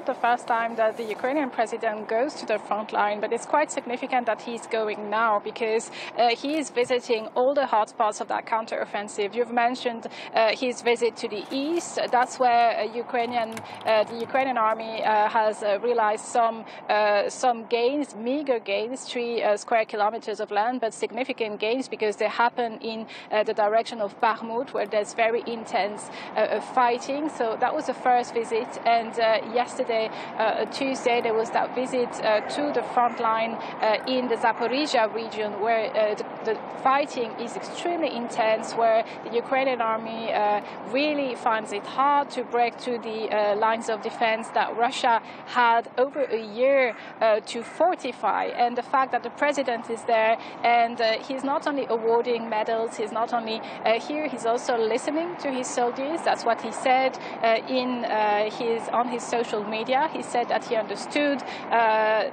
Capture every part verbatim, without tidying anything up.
Not the first time that the Ukrainian president goes to the front line, but it's quite significant that he's going now because uh, he is visiting all the hotspots of that counteroffensive. You've mentioned uh, his visit to the east. That's where uh, Ukrainian, uh, the Ukrainian army uh, has uh, realized some uh, some gains, meager gains, three uh, square kilometers of land, but significant gains because they happen in uh, the direction of Bakhmut, where there's very intense uh, fighting. So that was the first visit, and uh, yesterday, uh, Tuesday, there was that visit uh, to the front line uh, in the Zaporizhzhia region, where uh, the, the fighting is extremely intense, where the Ukrainian army uh, really finds it hard to break through the uh, lines of defense that Russia had over a year uh, to fortify. And the fact that the president is there, and uh, he's not only awarding medals, he's not only uh, here, he's also listening to his soldiers. That's what he said uh, in uh, his on his social media. He said that he understood uh,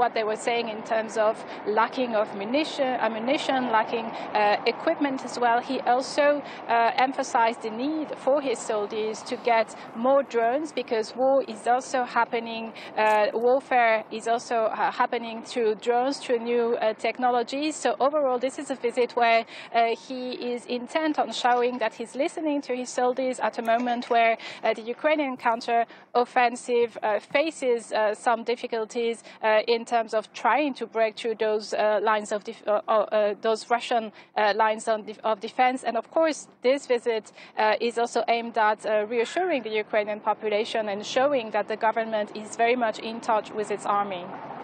what they were saying in terms of lacking of munition, ammunition, lacking uh, equipment as well. He also uh, emphasized the need for his soldiers to get more drones, because war is also happening, uh, warfare is also uh, happening through drones, through new uh, technologies. So overall, this is a visit where uh, he is intent on showing that he's listening to his soldiers at a moment where uh, the Ukrainian counter-offensive uh, faces uh, some difficulties uh, in terms of trying to break through those uh, lines of def uh, uh, those Russian uh, lines on def of defense. And of course, this visit uh, is also aimed at uh, reassuring the Ukrainian population and showing that the government is very much in touch with its army.